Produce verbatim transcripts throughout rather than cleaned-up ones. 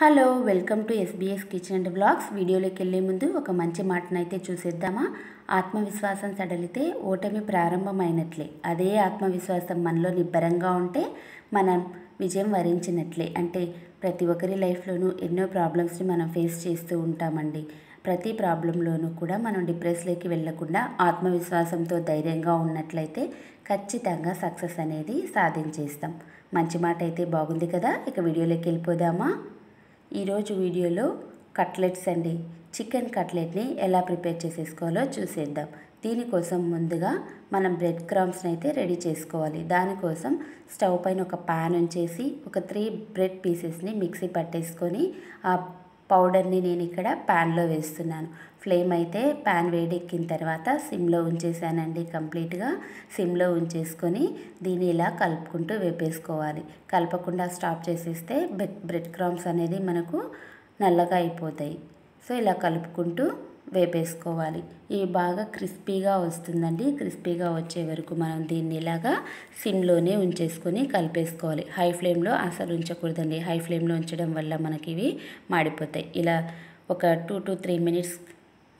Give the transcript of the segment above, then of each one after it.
Hello welcome to S B S kitchen and vlogs వీడియోలోకి వెళ్ళే ముందు ఒక మంచి మాటని అయితే చూసేద్దామా ఆత్మవిశ్వాసం సడలితే ఓటమి ప్రారంభమైనట్లే అదే ఆత్మవిశ్వాసం మనలో నిబ్బరంగా ఉంటే మనం విజయం వరించినట్లే అంటే ప్రతి ఒక్కరి లైఫ్‌లోనూ ఎన్నో ప్రాబ్లమ్స్ ని మనం ఫేస్ చేస్తూ ఉంటామండి ప్రతి ప్రాబ్లంలోనూ కూడా మనం డిప్రెస్లోకి వెళ్ళకుండా ఆత్మవిశ్వాసంతో ధైర్యంగా ఉన్నట్లయితే ఖచ్చితంగా సక్సెస్ అనేది సాధించేస్తాం మంచి మాట అయితే బాగుంది కదా ఇక వీడియోలోకి వెళ్ళిపోదామా ఈరోజు వీడియోలో కట్లెట్స్ అండి చికెన్ కట్లెట్ని ఎలా ప్రిపేర్ చేసేసుకోవాలో చూసేద్దాం దీనికోసం ముందుగా మనం బ్రెడ్ క్రమ్స్ని అయితే రెడీ చేసుకోవాలి దానికోసం స్టవ్ పైన ఒక పాన్ ఉంచేసి ఒక త్రీ బ్రెడ్ పీసెస్ని మిక్సీ పట్టేసుకొని ఆ పౌడర్ని నేను ఇక్కడ ప్యాన్లో వేస్తున్నాను ఫ్లేమ్ అయితే ప్యాన్ వేడెక్కిన తర్వాత సిమ్లో ఉంచేసానండి కంప్లీట్గా సిమ్లో ఉంచేసుకొని దీన్ని ఇలా కలుపుకుంటూ వేపేసుకోవాలి కలపకుండా స్టాప్ చేసేస్తే బ్రెడ్ క్రమ్స్ అనేది మనకు నల్లగా అయిపోతాయి సో ఇలా కలుపుకుంటూ వేపేసుకోవాలి ఇవి బాగా క్రిస్పీగా వస్తుందండి క్రిస్పీగా వచ్చే వరకు మనం దీన్ని ఇలాగా సిమ్లోనే ఉంచేసుకొని కలిపేసుకోవాలి హై ఫ్లేమ్లో అసలు ఉంచకూడదండి హై ఫ్లేమ్లో ఉంచడం వల్ల మనకి ఇవి మాడిపోతాయి ఇలా ఒక టూ టు త్రీ మినిట్స్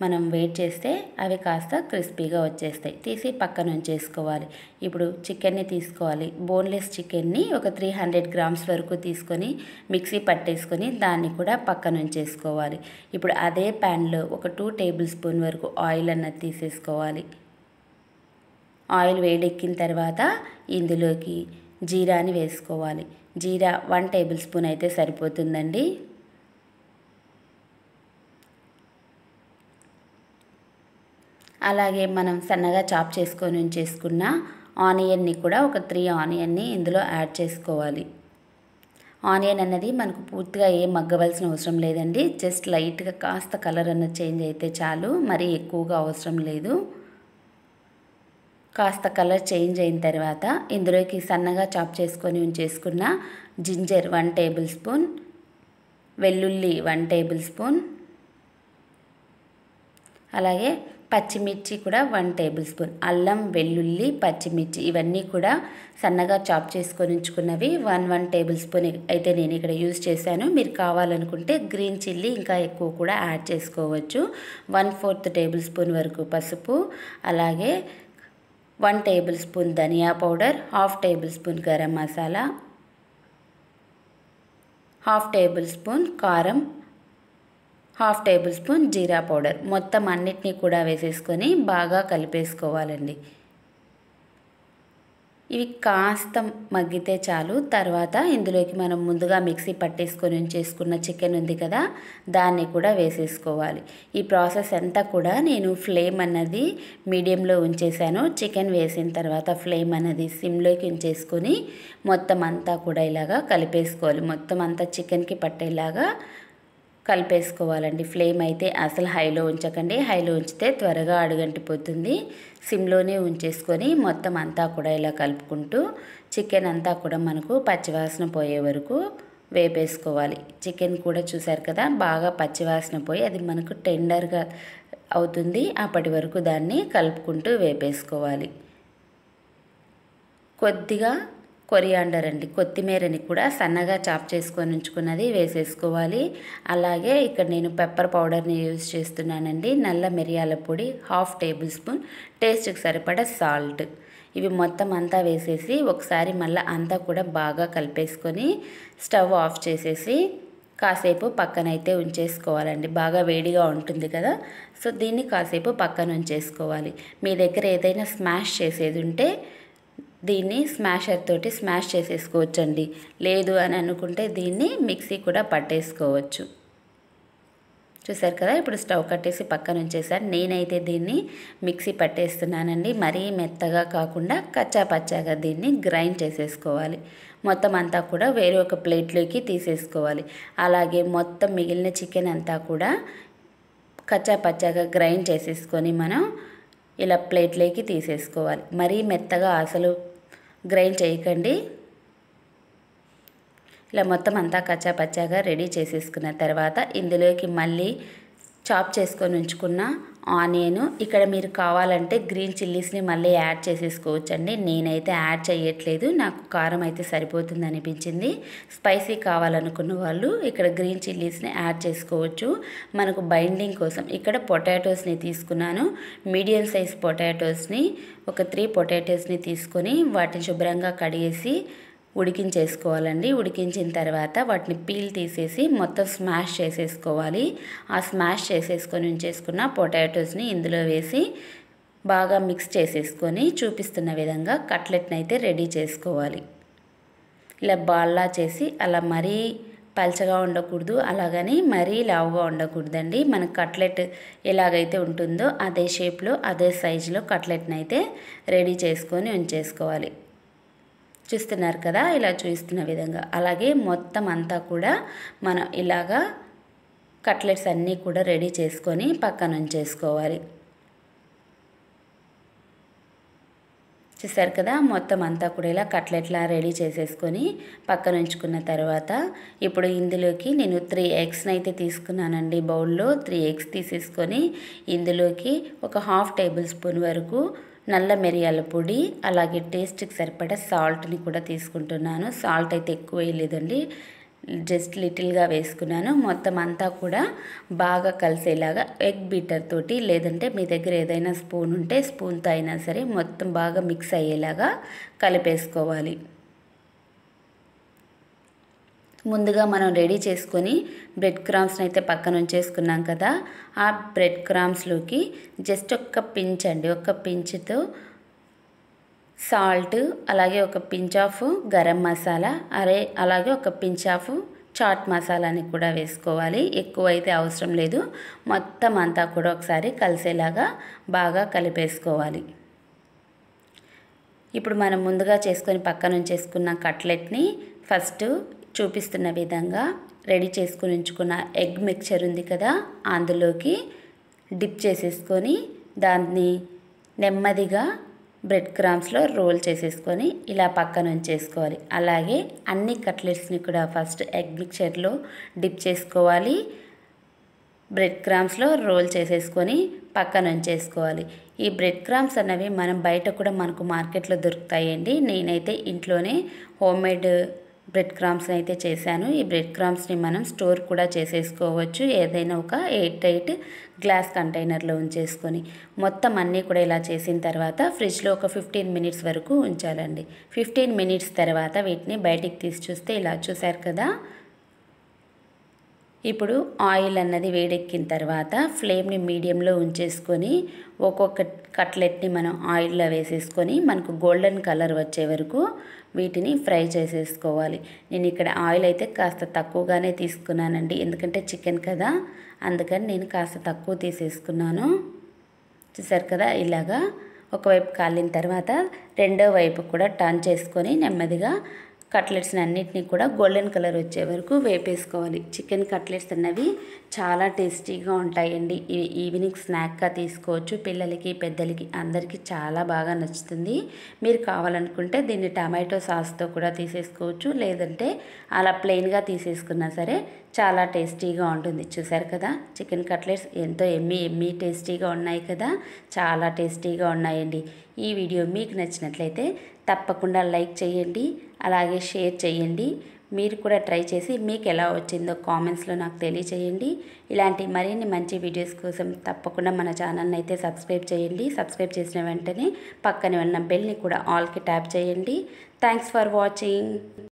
మనం వెయిట్ చేస్తే అవి కాస్త క్రిస్పీగా వచ్చేస్తాయి తీసి పక్కన ఉంచేసుకోవాలి ఇప్పుడు చికెన్ని తీసుకోవాలి బోన్లెస్ చికెన్ని ఒక త్రీ హండ్రెడ్ గ్రామ్స్ వరకు తీసుకొని మిక్సీ పట్టేసుకొని దాన్ని కూడా పక్కన ఉంచేసుకోవాలి ఇప్పుడు అదే ప్యాన్లో ఒక టూ టేబుల్ స్పూన్ వరకు ఆయిల్ అన్నది తీసేసుకోవాలి ఆయిల్ వేడెక్కిన తర్వాత ఇందులోకి జీరాని వేసుకోవాలి జీరా వన్ టేబుల్ స్పూన్ అయితే సరిపోతుందండి అలాగే మనం సన్నగా చాప్ చేసుకొని ఉంచేసుకున్న ఆనియన్ని కూడా ఒక త్రీ ఆనియన్ని ఇందులో యాడ్ చేసుకోవాలి ఆనియన్ అన్నది మనకు పూర్తిగా ఏం మగ్గవలసిన అవసరం లేదండి జస్ట్ లైట్గా కాస్త కలర్ అన్న చేంజ్ అయితే చాలు మరీ ఎక్కువగా అవసరం లేదు కాస్త కలర్ చేంజ్ అయిన తర్వాత ఇందులోకి సన్నగా చాప్ చేసుకొని ఉంచేసుకున్న జింజర్ వన్ టేబుల్ స్పూన్ వెల్లుల్లి వన్ టేబుల్ స్పూన్ అలాగే పచ్చిమిర్చి కూడా వన్ టేబుల్ స్పూన్ అల్లం వెల్లుల్లి పచ్చిమిర్చి ఇవన్నీ కూడా సన్నగా చాప్ చేసుకొని ఉంచుకున్నవి వన్ వన్ టేబుల్ స్పూన్ అయితే నేను ఇక్కడ యూజ్ చేశాను మీరు కావాలనుకుంటే గ్రీన్ చిల్లీ ఇంకా ఎక్కువ కూడా యాడ్ చేసుకోవచ్చు వన్ ఫోర్త్ టేబుల్ స్పూన్ వరకు పసుపు అలాగే వన్ టేబుల్ స్పూన్ ధనియా powder half tablespoon garam masala half tablespoon కారం half tablespoon jeera powder మొత్తం అన్నిటినీ కూడా వేసేసుకొని బాగా కలిపేసుకోవాలండి ఇవి కాస్త మగ్గితే చాలు తర్వాత ఇందులోకి మనం ముందుగా మిక్సీ పట్టేసుకొని ఉంచేసుకున్న చికెన్ ఉంది కదా దాన్ని కూడా వేసేసుకోవాలి ఈ ప్రాసెస్ అంతా కూడా నేను ఫ్లేమ్ అన్నది మీడియంలో ఉంచేసాను చికెన్ వేసిన తర్వాత ఫ్లేమ్ అన్నది సిమ్లోకి ఉంచేసుకొని మొత్తం అంతా కూడా ఇలాగా కలిపేసుకోవాలి మొత్తం అంతా చికెన్కి పట్టేలాగా కలిపేసుకోవాలండి ఫ్లేమ్ అయితే అసలు హైలో ఉంచకండి హైలో ఉంచితే త్వరగా అడుగంటిపోతుంది సిమ్లోనే ఉంచేసుకొని మొత్తం అంతా కూడా ఇలా కలుపుకుంటూ చికెన్ అంతా కూడా మనకు పచ్చివాసన పోయే వరకు వేపేసుకోవాలి చికెన్ కూడా చూసారు కదా బాగా పచ్చివాసన పోయి అది మనకు టెండర్గా అవుతుంది అప్పటి వరకు దాన్ని కలుపుకుంటూ వేపేసుకోవాలి కొద్దిగా కొరియాండర్ అండి కొత్తిమీరని కూడా సన్నగా చాప్ చేసుకొని ఉంచుకున్నది వేసేసుకోవాలి అలాగే ఇక్కడ నేను పెప్పర్ పౌడర్ని యూజ్ చేస్తున్నానండి నల్ల మిరియాల పొడి హాఫ్ టేబుల్ స్పూన్ టేస్ట్కి సరిపడా సాల్ట్ ఇవి మొత్తం అంతా వేసేసి ఒకసారి మళ్ళీ అంతా కూడా బాగా కలిపేసుకొని స్టవ్ ఆఫ్ చేసేసి కాసేపు పక్కనైతే ఉంచేసుకోవాలండి బాగా వేడిగా ఉంటుంది కదా సో దీన్ని కాసేపు పక్కన ఉంచేసుకోవాలి మీ దగ్గర ఏదైనా స్మాష్ చేసేది ఉంటే దీన్ని స్మాషర్ తోటి స్మాష్ చేసేసుకోవచ్చండి లేదు అని అనుకుంటే దీన్ని మిక్సీ కూడా పట్టేసుకోవచ్చు చూసారు కదా ఇప్పుడు స్టవ్ కట్టేసి పక్కన ఉంచేసాను నేనైతే దీన్ని మిక్సీ పట్టేస్తున్నానండి మరీ మెత్తగా కాకుండా కచ్చా పచ్చాగా దీన్ని గ్రైండ్ చేసేసుకోవాలి మొత్తం అంతా కూడా వేరే ఒక ప్లేట్లోకి తీసేసుకోవాలి అలాగే మొత్తం మిగిలిన చికెన్ అంతా కూడా కచ్చా పచ్చాగా గ్రైండ్ చేసేసుకొని మనం ఇలా ప్లేట్లోకి తీసేసుకోవాలి మరీ మెత్తగా అసలు గ్రైండ్ చేయకండి ఇలా మొత్తం అంతా కచ్చా పచ్చాగా రెడీ చేసేసుకున్న తర్వాత ఇందులోకి మళ్ళీ చాప్ చేసుకొని ఉంచుకున్న ఆనియన్ ఇక్కడ మీరు కావాలంటే గ్రీన్ చిల్లీస్ని మళ్ళీ యాడ్ చేసేసుకోవచ్చండి. నేనైతే యాడ్ చేయట్లేదు, నాకు కారం అయితే సరిపోతుంది అనిపించింది. స్పైసీ కావాలనుకున్న వాళ్ళు ఇక్కడ గ్రీన్ చిల్లీస్ని యాడ్ చేసుకోవచ్చు. మనకు బైండింగ్ కోసం ఇక్కడ పొటాటోస్ని తీసుకున్నాను, మీడియం సైజ్ పొటాటోస్ని ఒక త్రీ పొటాటోస్ని తీసుకొని వాటిని శుభ్రంగా కడిగేసి ఉడికించేసుకోవాలండి. ఉడికించిన తర్వాత వాటిని పీల్ తీసేసి మొత్తం స్మాష్ చేసేసుకోవాలి. ఆ స్మాష్ చేసేసుకొని ఉంచేసుకున్న పొటాటోస్ని ఇందులో వేసి బాగా మిక్స్ చేసేసుకొని చూపిస్తున్న విధంగా కట్లెట్ని అయితే రెడీ చేసుకోవాలి. ఇలా బాల్లా చేసి అలా మరీ పల్చగా ఉండకూడదు, అలాగని మరీ లావుగా ఉండకూడదండి. మన కట్లెట్ ఎలాగైతే ఉంటుందో అదే షేప్లో అదే సైజులో కట్లెట్ని అయితే రెడీ చేసుకొని ఉంచేసుకోవాలి. చూస్తున్నారు కదా, ఇలా చూస్తున్న విధంగా అలాగే మొత్తం అంతా కూడా మనం ఇలాగా కట్లెట్స్ అన్నీ కూడా రెడీ చేసుకొని పక్కన ఉంచేసుకోవాలి. చూసారు కదా, మొత్తం అంతా కూడా ఇలా కట్లెట్లా రెడీ చేసేసుకొని పక్కన ఉంచుకున్న తర్వాత ఇప్పుడు ఇందులోకి నేను త్రీ ఎగ్స్ని అయితే తీసుకున్నానండి. బౌల్లో త్రీ ఎగ్స్ తీసేసుకొని ఇందులోకి ఒక హాఫ్ టేబుల్ స్పూన్ వరకు నల్ల మిరియాల పొడి, అలాగే టేస్ట్కి సరిపడా సాల్ట్ని కూడా తీసుకుంటున్నాను. సాల్ట్ అయితే ఎక్కువ వేయలేదండి, జస్ట్ లిటిల్గా వేసుకున్నాను. మొత్తం అంతా కూడా బాగా కలిసేలాగా ఎగ్ బీటర్ తోటి, లేదంటే మీ దగ్గర ఏదైనా స్పూన్ ఉంటే స్పూన్తో అయినా సరే మొత్తం బాగా మిక్స్ అయ్యేలాగా కలిపేసుకోవాలి. ముందుగా మనం రెడీ చేసుకొని బ్రెడ్ క్రామ్స్ని అయితే పక్కన ఉంచేసుకున్నాం కదా, ఆ బ్రెడ్ క్రామ్స్లోకి జస్ట్ ఒక్క పించ్ అండి, ఒక్క పించ్తో సాల్ట్, అలాగే ఒక పించ్ ఆఫ్ గరం మసాలా, అరే అలాగే ఒక పించ్ ఆఫ్ చాట్ మసాలాని కూడా వేసుకోవాలి. ఎక్కువైతే అవసరం లేదు. మొత్తం అంతా కూడా ఒకసారి కలిసేలాగా బాగా కలిపేసుకోవాలి. ఇప్పుడు మనం ముందుగా చేసుకొని పక్కన ఉంచేసుకున్న కట్లెట్ని ఫస్ట్ చూపిస్తున్న విధంగా రెడీ చేసుకుని ఉంచుకున్న ఎగ్ మిక్చర్ ఉంది కదా, అందులోకి డిప్ చేసేసుకొని దాన్ని నెమ్మదిగా బ్రెడ్ క్రామ్స్లో రోల్ చేసేసుకొని ఇలా పక్కన ఉంచేసుకోవాలి. అలాగే అన్ని కట్లెట్స్ని కూడా ఫస్ట్ ఎగ్ మిక్చర్లో డిప్ చేసుకోవాలి, బ్రెడ్ క్రామ్స్లో రోల్ చేసేసుకొని పక్కన ఉంచేసుకోవాలి. ఈ బ్రెడ్ క్రామ్స్ అన్నవి మనం బయట కూడా మనకు మార్కెట్లో దొరుకుతాయండి. నేనైతే ఇంట్లోనే హోమ్ మేడ్ బ్రెడ్ క్రామ్స్ని అయితే చేశాను. ఈ బ్రెడ్ క్రామ్స్ని మనం స్టోర్ కూడా చేసేసుకోవచ్చు, ఏదైనా ఒక ఎయిట్ ఎయిట్ గ్లాస్ కంటైనర్లో ఉంచేసుకొని. మొత్తం అన్నీ కూడా ఇలా చేసిన తర్వాత ఫ్రిడ్జ్లో ఒక ఫిఫ్టీన్ మినిట్స్ వరకు ఉంచాలండి. ఫిఫ్టీన్ మినిట్స్ తర్వాత వీటిని బయటికి తీసి చూస్తే ఇలా చూసారు కదా. ఇప్పుడు ఆయిల్ అన్నది వేడెక్కిన తర్వాత ఫ్లేమ్ని మీడియంలో ఉంచేసుకొని ఒక్కొక్క కట్లెట్ని మనం ఆయిల్లో వేసేసుకొని మనకు గోల్డెన్ కలర్ వచ్చే వరకు వీటిని ఫ్రై చేసేసుకోవాలి. నేను ఇక్కడ ఆయిల్ అయితే కాస్త తక్కువగానే తీసుకున్నానండి, ఎందుకంటే చికెన్ కదా, అందుకని నేను కాస్త తక్కువ తీసేసుకున్నాను. చూసారు కదా, ఇలాగా ఒకవైపు కాలిన తర్వాత రెండో వైపు కూడా టర్న్ చేసుకొని నెమ్మదిగా కట్లెట్స్ని అన్నిటినీ కూడా గోల్డెన్ కలర్ వచ్చే వరకు వేపేసుకోవాలి. చికెన్ కట్లెట్స్ అన్నవి చాలా టేస్టీగా ఉంటాయండి. ఇవి ఈవినింగ్ స్నాక్గా తీసుకోవచ్చు, పిల్లలకి పెద్దలకి అందరికీ చాలా బాగా నచ్చుతుంది. మీరు కావాలనుకుంటే దీన్ని టమాటో సాస్తో కూడా తీసేసుకోవచ్చు, లేదంటే అలా ప్లెయిన్గా తీసేసుకున్నా సరే చాలా టేస్టీగా ఉంటుంది. చూసారు కదా, చికెన్ కట్లెట్స్ ఎంతో ఎమ్మి ఎమ్మి టేస్టీగా ఉన్నాయి కదా, చాలా టేస్టీగా ఉన్నాయండి. ఈ వీడియో మీకు నచ్చినట్లయితే తప్పకుండా లైక్ చేయండి, అలాగే షేర్ చేయండి. మీరు కూడా ట్రై చేసి మీకు ఎలా వచ్చిందో కామెంట్స్లో నాకు తెలియచేయండి. ఇలాంటి మరిన్ని మంచి వీడియోస్ కోసం తప్పకుండా మన ఛానల్ని అయితే సబ్స్క్రైబ్ చేయండి. సబ్స్క్రైబ్ చేసిన వెంటనే పక్కనే ఉన్న బెల్ని కూడా ఆల్కి ట్యాప్ చేయండి. Thanks for watching.